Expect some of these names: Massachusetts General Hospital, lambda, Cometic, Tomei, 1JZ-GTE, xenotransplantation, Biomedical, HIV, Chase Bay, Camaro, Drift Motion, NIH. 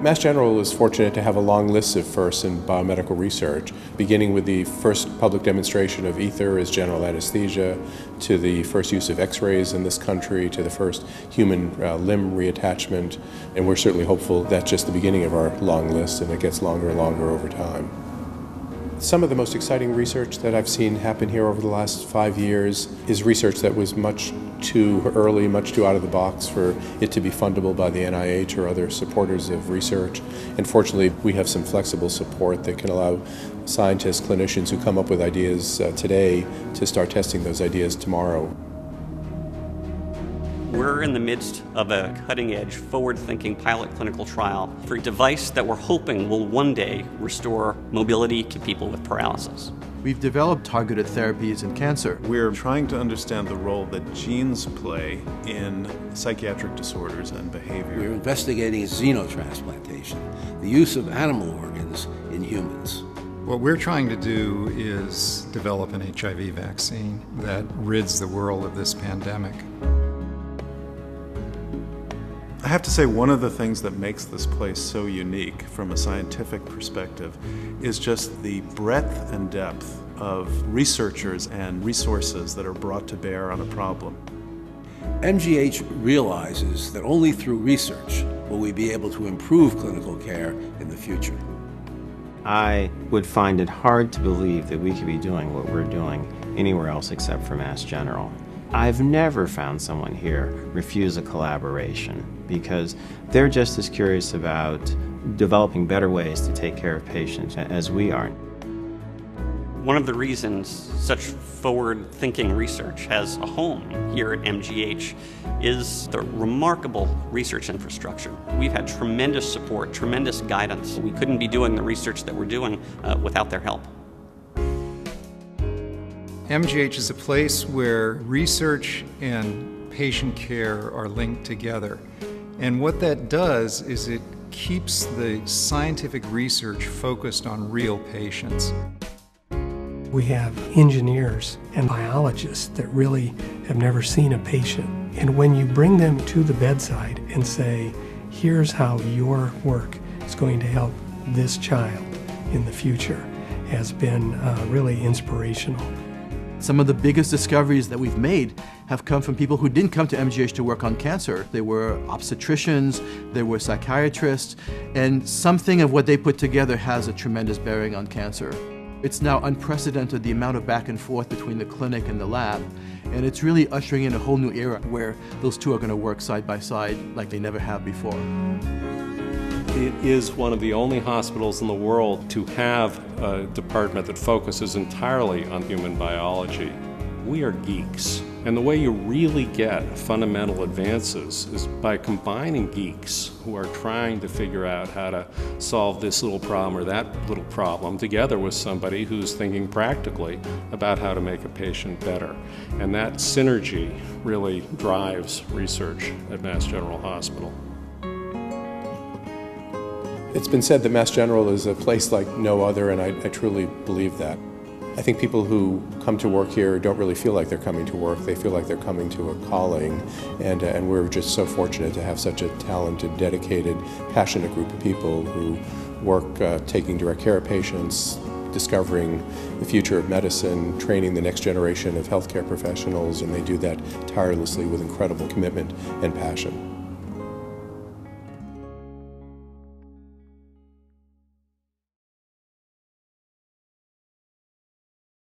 Mass General was fortunate to have a long list of firsts in biomedical research, beginning with the first public demonstration of ether as general anesthesia, to the first use of x-rays in this country, to the first human limb reattachment, and we're certainly hopeful that's just the beginning of our long list, and it gets longer and longer over time. Some of the most exciting research that I've seen happen here over the last 5 years is research that was much too early, much too out of the box for it to be fundable by the NIH or other supporters of research. And fortunately, we have some flexible support that can allow scientists, clinicians who come up with ideas today to start testing those ideas tomorrow. We're in the midst of a cutting-edge, forward-thinking pilot clinical trial for a device that we're hoping will one day restore mobility to people with paralysis. We've developed targeted therapies in cancer. We're trying to understand the role that genes play in psychiatric disorders and behavior. We're investigating xenotransplantation, the use of animal organs in humans. What we're trying to do is develop an HIV vaccine that rids the world of this pandemic. I have to say, one of the things that makes this place so unique from a scientific perspective is just the breadth and depth of researchers and resources that are brought to bear on a problem. MGH realizes that only through research will we be able to improve clinical care in the future. I would find it hard to believe that we could be doing what we're doing anywhere else except for Mass General. I've never found someone here refuse a collaboration because they're just as curious about developing better ways to take care of patients as we are. One of the reasons such forward-thinking research has a home here at MGH is the remarkable research infrastructure. We've had tremendous support, tremendous guidance. We couldn't be doing the research that we're doing without their help. MGH is a place where research and patient care are linked together. And what that does is it keeps the scientific research focused on real patients. We have engineers and biologists that really have never seen a patient. And when you bring them to the bedside and say, here's how your work is going to help this child in the future, has been really inspirational. Some of the biggest discoveries that we've made have come from people who didn't come to MGH to work on cancer. They were obstetricians, they were psychiatrists, and something of what they put together has a tremendous bearing on cancer. It's now unprecedented, the amount of back and forth between the clinic and the lab, and it's really ushering in a whole new era where those two are going to work side by side like they never have before. It is one of the only hospitals in the world to have a department that focuses entirely on human biology. We are geeks, and the way you really get fundamental advances is by combining geeks who are trying to figure out how to solve this little problem or that little problem together with somebody who's thinking practically about how to make a patient better. And that synergy really drives research at Mass General Hospital. It's been said that Mass General is a place like no other, and I truly believe that. I think people who come to work here don't really feel like they're coming to work, they feel like they're coming to a calling, and we're just so fortunate to have such a talented, dedicated, passionate group of people who work taking direct care of patients, discovering the future of medicine, training the next generation of healthcare professionals, and they do that tirelessly with incredible commitment and passion.